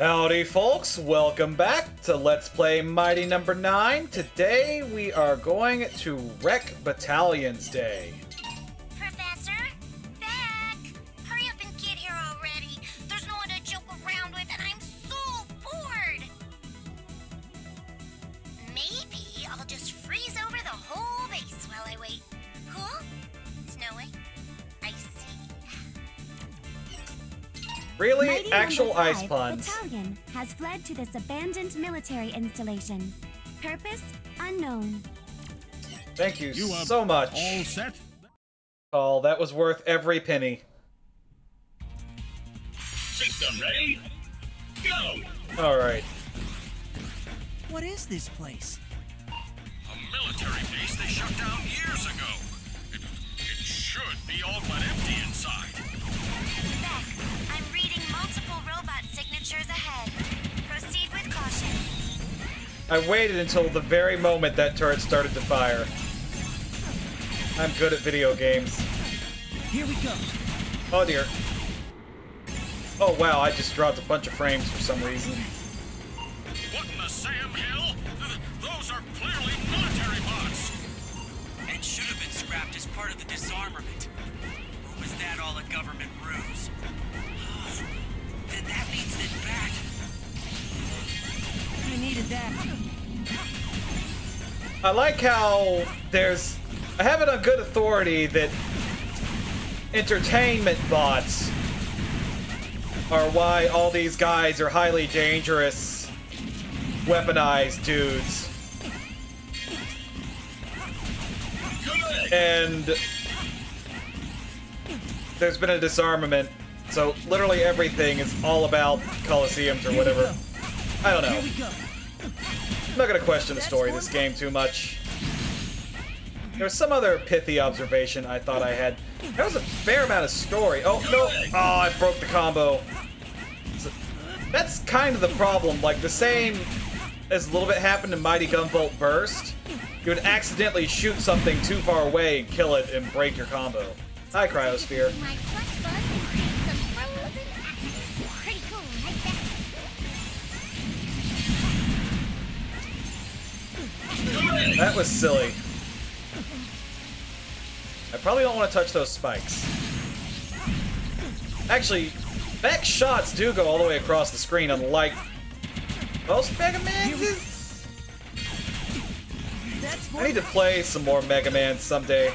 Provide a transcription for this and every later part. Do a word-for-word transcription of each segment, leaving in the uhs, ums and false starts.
Howdy folks, welcome back to Let's Play Mighty number nine. Today we are going to wreck Battalion's Day. Professor? Beck! Hurry up and get here already. There's no one to joke around with and I'm so bored. Maybe I'll just freeze over the whole base while I wait. Cool? Snowy? Really? Mighty Actual five, ice puns. Battalion has fled to this abandoned military installation. Purpose unknown. Thank you, you so much. All set. Oh, that was worth every penny. System ready? Go! Alright. What is this place? A military base they shut down years ago. It, it should be all but empty inside. Back. I'm reading multiple robot signatures ahead. Proceed with caution. I waited until the very moment that turret started to fire. I'm good at video games. Here we go. Oh dear. Oh wow, I just dropped a bunch of frames for some reason. What in the Sam Hill? Th those are clearly military bots. It should have been scrapped as part of the disarmament. Or was that all a government ruse? Then that means that back. I needed that. I like how there's... I have it on good authority that entertainment bots are why all these guys are highly dangerous, weaponized dudes. And there's been a disarmament. So, literally everything is all about Colosseums or whatever. I don't know. I'm not going to question the story of this game too much. There was some other pithy observation I thought I had. There was a fair amount of story. Oh, no. Oh, I broke the combo. So, that's kind of the problem. Like, the same as a little bit happened in Mighty Gunvolt Burst. You would accidentally shoot something too far away and kill it and break your combo. Hi, Cryosphere. That was silly. I probably don't want to touch those spikes. Actually, Beck's shots do go all the way across the screen, unlike most Mega Man's. I need to play some more Mega Man someday.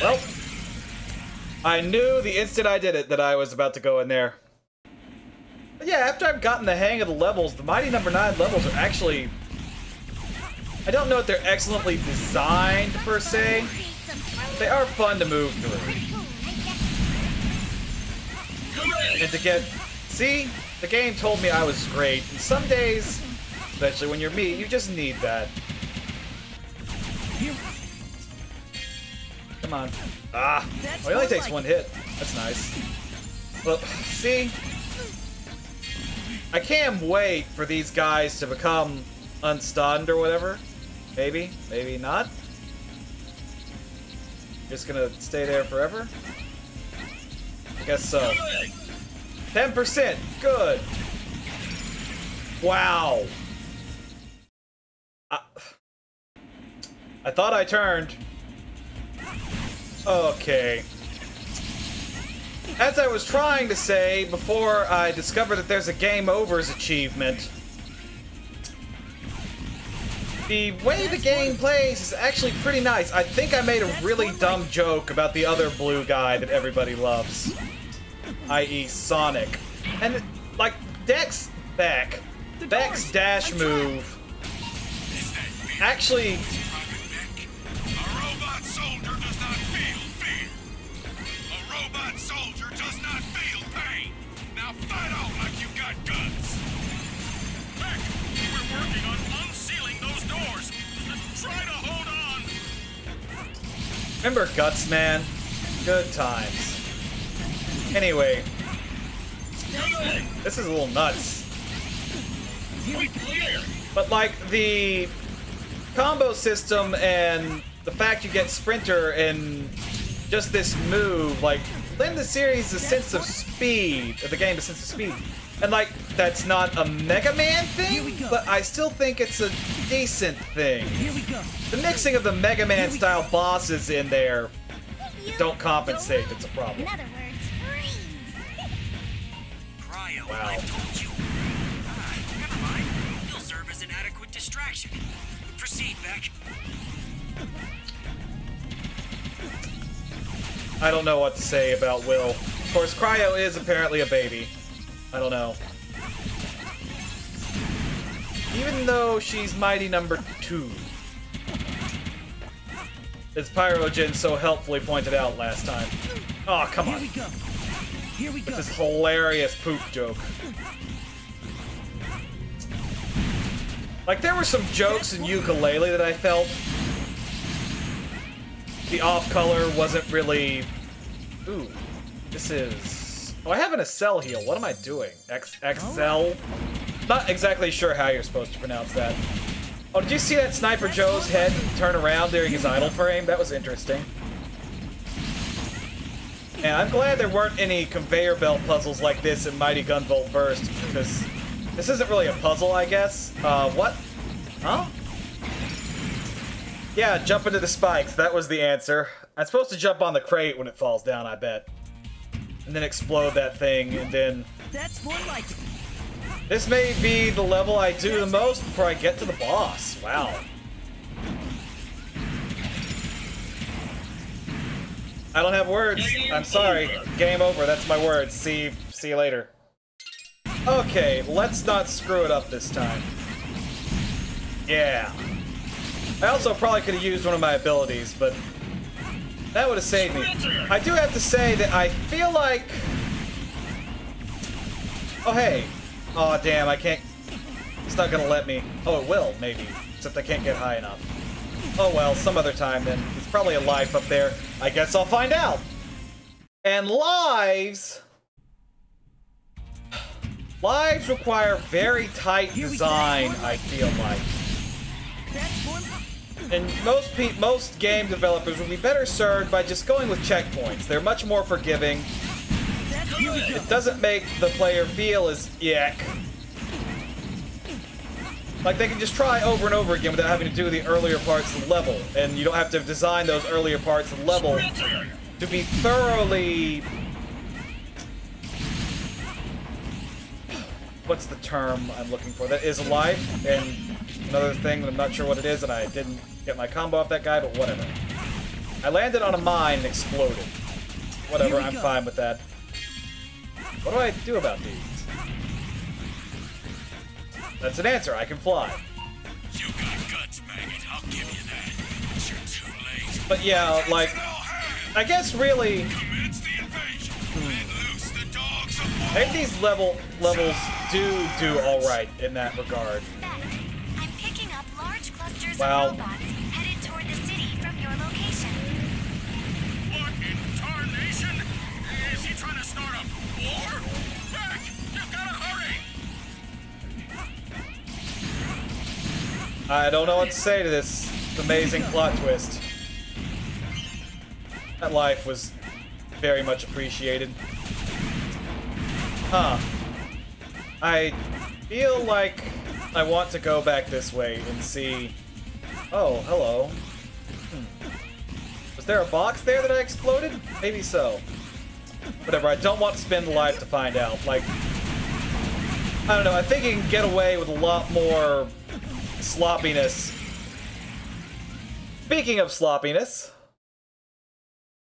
Well, I knew the instant I did it that I was about to go in there. But yeah, after I've gotten the hang of the levels, the Mighty number nine levels are actually... I don't know if they're excellently designed, per se. They are fun to move through. And to get... See? The game told me I was great. And some days, especially when you're me, you just need that. Come on. Ah! Well, he only takes one hit. That's nice. Well, see? I can't wait for these guys to become unstunned or whatever. Maybe, maybe not. Just gonna stay there forever? I guess so. ten percent! Good! Wow! I, I thought I turned. Okay. As I was trying to say before I discovered that there's a Game Over's achievement, the way the game plays is actually pretty nice. I think I made a really dumb joke about the other blue guy that everybody loves, that is. Sonic. And, like, Dex Beck, Beck's dash move actually... Soldier does not feel pain. Now fight on like you've got guts. Beck, we're working on unsealing those doors. Try to hold on. Remember Guts, man? Good times. Anyway, this is a little nuts. But like the combo system and the fact you get Sprinter and just this move, like lend the series a sense of speed, the game a sense of speed. And like, that's not a Mega Man thing, but I still think it's a decent thing. Here we go. The mixing of the Mega Man style go. bosses in there don't compensate, it's a problem. In other words, Cryo, wow. I've told you. Uh, never mind. You'll serve as an adequate distraction. Proceed, Beck. I don't know what to say about Will. Of course, Cryo is apparently a baby. I don't know. Even though she's Mighty number two. As Pyrogen so helpfully pointed out last time. Oh, come on. Here we go. Here we go. This hilarious poop joke. Like, there were some jokes in Yooka-Laylee that I felt the off-color wasn't really... Ooh, this is... Oh, I have an Excel heal. What am I doing? X Excel? Not exactly sure how you're supposed to pronounce that. Oh, did you see that Sniper Joe's head turn around during his idle frame? That was interesting. And I'm glad there weren't any conveyor belt puzzles like this in Mighty Gunvolt Burst, because this isn't really a puzzle, I guess. Uh, what? Huh? Yeah, jump into the spikes. That was the answer. I'm supposed to jump on the crate when it falls down, I bet. And then explode that thing, and then... That's more like it. This may be the level I do the most before I get to the boss. Wow. I don't have words. I'm sorry. Game over. That's my word. See, see you later. Okay, let's not screw it up this time. Yeah. I also probably could have used one of my abilities, but that would have saved me. I do have to say that I feel like... Oh, hey. Oh, damn, I can't... It's not gonna let me. Oh, it will, maybe. Except I can't get high enough. Oh, well, some other time, then. It's probably a life up there. I guess I'll find out. And lives... Lives require very tight design, I feel like. And most pe most game developers would be better served by just going with checkpoints. They're much more forgiving. It doesn't make the player feel as yuck. Like they can just try over and over again without having to do the earlier parts of the level. And you don't have to design those earlier parts of the level to be thoroughly... What's the term I'm looking for? That is alive, and another thing that I'm not sure what it is, and I didn't get my combo off that guy, but whatever. I landed on a mine and exploded. Whatever, I'm go. fine with that. What do I do about these? That's an answer, I can fly. You got guts, maggot, I'll give you that. But you're too late. But yeah, like, I guess really... Commence the invasion. Let loose the dogs of war. These level levels... do do all right in that regard. I'm picking up large clusters wow. of robots headed toward the city from your location. What in tarnation? Is he trying to start a war? Beck, you've got to hurry! I don't know what to say to this amazing plot twist. That life was very much appreciated. Huh. I feel like I want to go back this way and see... Oh, hello. Hmm. Was there a box there that I exploded? Maybe so. Whatever, I don't want to spend life to find out. Like, I don't know, I think you can get away with a lot more sloppiness. Speaking of sloppiness,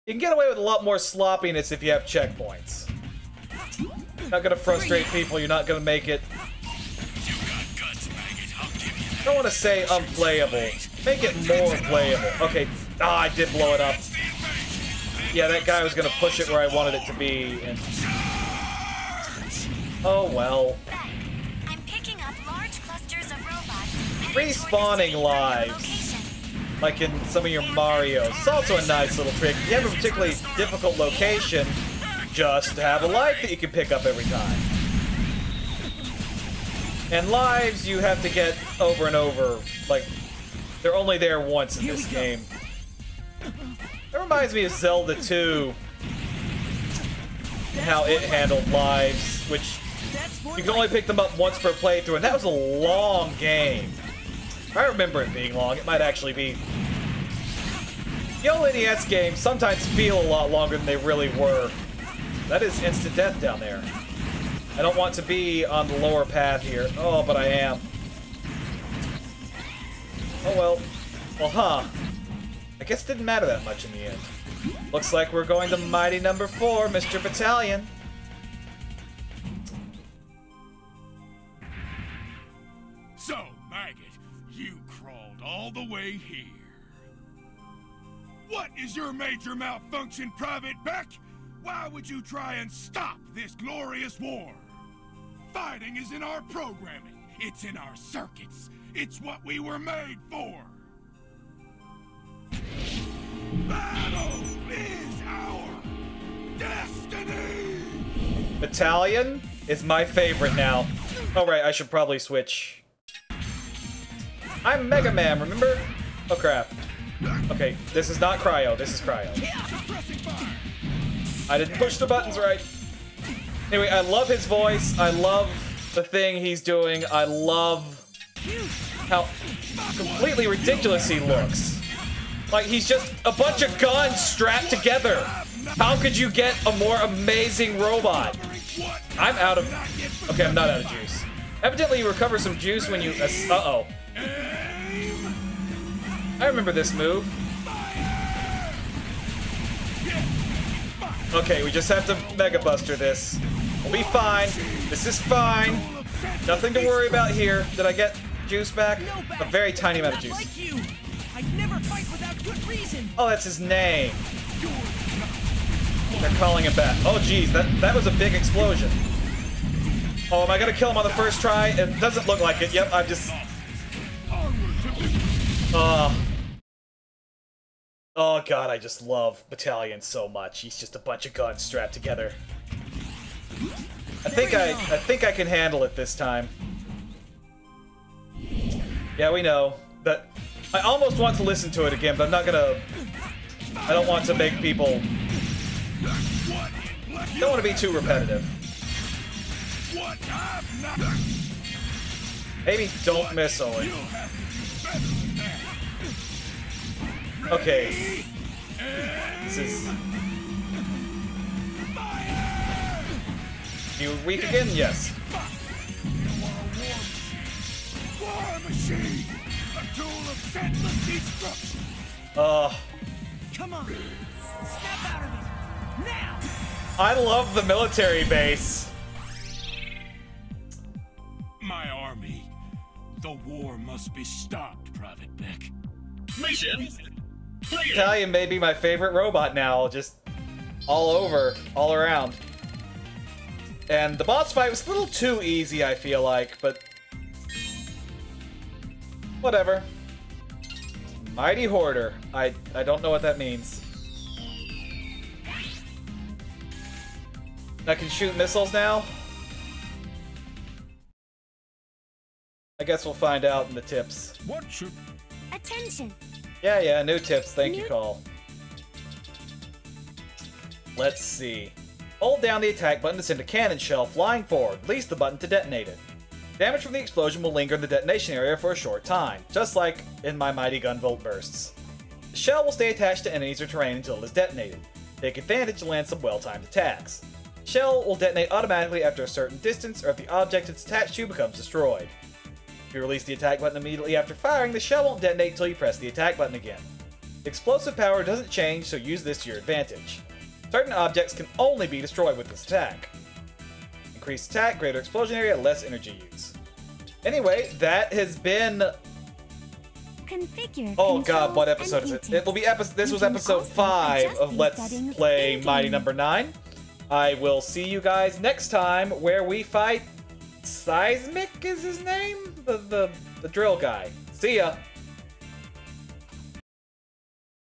you can get away with a lot more sloppiness if you have checkpoints. Not gonna frustrate people. You're not gonna make it. You got guts, maggot. I'll give you that. Don't want to say unplayable. Make it more playable. Okay. Ah, I did blow it up. Yeah, that guy was gonna push it where I wanted it to be. And... Oh well. I'm picking up large clusters of robots. Respawning lives, like in some of your Marios. It's also a nice little trick. If you have a particularly difficult location, just have a life that you can pick up every time. And lives you have to get over and over. Like, they're only there once in this game. That reminds me of Zelda two. how it handled lives, which you can only pick them up once per playthrough, and that was a long game. I remember it being long. It might actually be... The old N E S games sometimes feel a lot longer than they really were. That is instant death down there. I don't want to be on the lower path here. Oh, but I am. Oh, well. Well, huh. I guess it didn't matter that much in the end. Looks like we're going to Mighty Number Four, Mister Battalion. So, maggot, you crawled all the way here. What is your major malfunction, Private Beck? Why would you try and stop this glorious war? Fighting is in our programming. It's in our circuits. It's what we were made for. Battle is our destiny! Battalion is my favorite now. All right, I should probably switch. I'm Mega Man, remember? Oh, crap. Okay, this is not Cryo. This is Cryo. I didn't push the buttons right. Anyway, I love his voice. I love the thing he's doing. I love how completely ridiculous he looks. Like, he's just a bunch of guns strapped together. How could you get a more amazing robot? I'm out of... Okay, I'm not out of juice. Evidently, you recover some juice when you... Uh-oh. I remember this move. Okay, we just have to Mega Buster this. We'll be fine. This is fine. Nothing to worry about here. Did I get juice back? A very tiny amount of juice. I'd never fight without good reason. Oh, that's his name. They're calling it back. Oh, geez, that, that was a big explosion. Oh, am I going to kill him on the first try? It doesn't look like it. Yep, I'm just... Uh, oh, God, I just love Battalion so much. He's just a bunch of guns strapped together. I think I, I think I can handle it this time. Yeah, we know. But... I almost want to listen to it again, but I'm not gonna... I don't want to make people... Don't want to be too repetitive. Maybe don't miss Owen. Okay. This is... You weak again? Yes. Uh, Come on. Step out of it. Now. I love the military base. My army. The war must be stopped, Private Beck. Mission. Battalion may be my favorite robot now, just all over, all around. And the boss fight was a little too easy, I feel like, but whatever. Mighty Hoarder. I, I don't know what that means. I can shoot missiles now? I guess we'll find out in the tips. What should... Attention. Yeah, yeah, new tips. Thank new you, Call. Let's see. Hold down the attack button to send a cannon shell flying forward. Release the button to detonate it. Damage from the explosion will linger in the detonation area for a short time, just like in my Mighty Gunvolt Bursts. The shell will stay attached to enemies or terrain until it is detonated. Take advantage to land some well-timed attacks. The shell will detonate automatically after a certain distance or if the object it's attached to becomes destroyed. If you release the attack button immediately after firing, the shell won't detonate until you press the attack button again. The explosive power doesn't change, so use this to your advantage. Certain objects can only be destroyed with this attack. Increased attack, greater explosion area, less energy use. Anyway, that has been... Configure, oh god, what episode is it? It will be episode. This was episode five of Let's Play Mighty Number nine. I will see you guys next time where we fight... Seismic is his name? The, the, the drill guy. See ya!